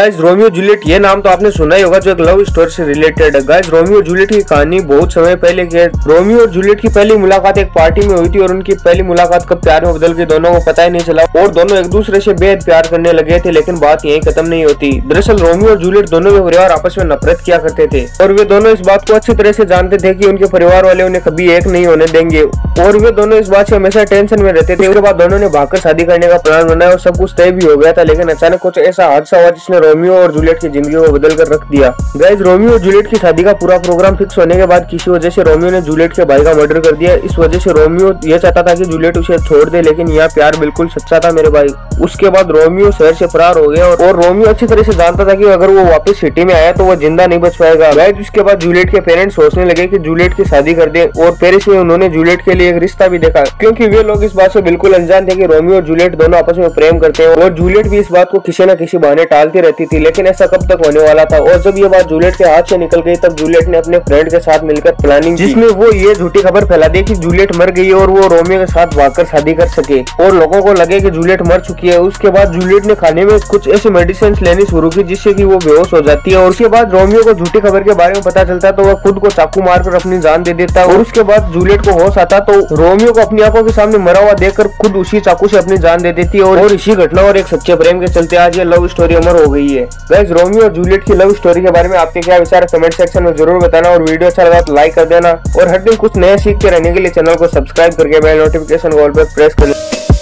Guys Romeo Juliet ये नाम तो आपने सुना ही होगा जो एक लव स्टोरी से रिलेटेड है। गाइस रोमियो जूलियट की कहानी बहुत समय पहले की है। रोमियो और जूलियट की पहली मुलाकात एक पार्टी में हुई थी और उनकी पहली मुलाकात कब प्यार में बदल गई दोनों को पता ही नहीं चला और दोनों एक दूसरे से बेहद प्यार करने लगे थे, लेकिन बात यही खत्म नहीं होती। दरअसल रोमियो और जूलियट दोनों के परिवार आपस में नफरत किया करते थे और वे दोनों इस बात को अच्छी तरह से जानते थे कि उनके परिवार वाले उन्हें कभी एक नहीं होने देंगे और वे दोनों इस बात से हमेशा टेंशन में रहते थे। उसके बाद दोनों ने भागकर शादी करने का प्लान बनाया और सब कुछ तय भी हो गया था, लेकिन अचानक कुछ ऐसा हादसा हुआ जिसने रोमियो और जूलियट की जिंदगी को बदल कर रख दिया। गाइस रोमियो और जूलियट की शादी का पूरा प्रोग्राम फिक्स होने के बाद किसी वजह से रोमियो ने जूलियट के भाई का मर्डर कर दिया। इस वजह से रोमियो यह चाहता था कि जूलियट उसे छोड़ दे, लेकिन यह प्यार बिल्कुल सच्चा था मेरे भाई। उसके बाद रोमियो शहर से फरार हो गया और रोमियो अच्छी तरह से जानता था कि अगर वो वापस सिटी में आया तो वो जिंदा नहीं बच पाएगा। गाइस उसके बाद जूलियट के पेरेंट्स सोचने लगे कि जूलियट की शादी कर दे और पेरिस में उन्होंने जूलियट के लिए एक रिश्ता भी देखा, क्योंकि वे लोग इस बात से बिल्कुल अनजान थे कि रोमियो और जूलियट दोनों आपस में प्रेम करते हैं और जूलियट भी इस बात को किसी न किसी बहाने टालती रहती थी, लेकिन ऐसा कब तक होने वाला था। और जब ये बात जूलियट के हाथ से निकल गई तब जूलियट ने अपने फ्रेंड के साथ मिलकर प्लानिंग जिसमें वो ये झूठी खबर फैला दी कि जूलियट मर गई और वो रोमियो के साथ भागकर शादी कर सके और लोगों को लगे कि जूलियट मर चुकी है। उसके बाद जूलियट ने खाने में कुछ ऐसी मेडिसिन लेनी शुरू की जिससे कि वो बेहोश हो जाती है और उसके बाद रोमियो को झूठी खबर के बारे में पता चलता तो वह खुद को चाकू मारकर अपनी जान दे देता है और उसके बाद जूलियट को होश आता तो रोमियो को अपनी आंखों के सामने मरा हुआ देखकर खुद उसी चाकू से अपनी जान दे देती है और इसी घटना और एक सच्चे प्रेम के चलते आज ये लव स्टोरी अमर हो गई है। गाइस रोमियो और जूलियट की लव स्टोरी के बारे में आपके क्या विचार है कमेंट सेक्शन में जरूर बताना और वीडियो अच्छा लगा तो लाइक कर देना और हर दिन कुछ नया सीखते रहने के लिए चैनल को सब्सक्राइब करके बेल नोटिफिकेशन ऑल पर प्रेस कर लेना।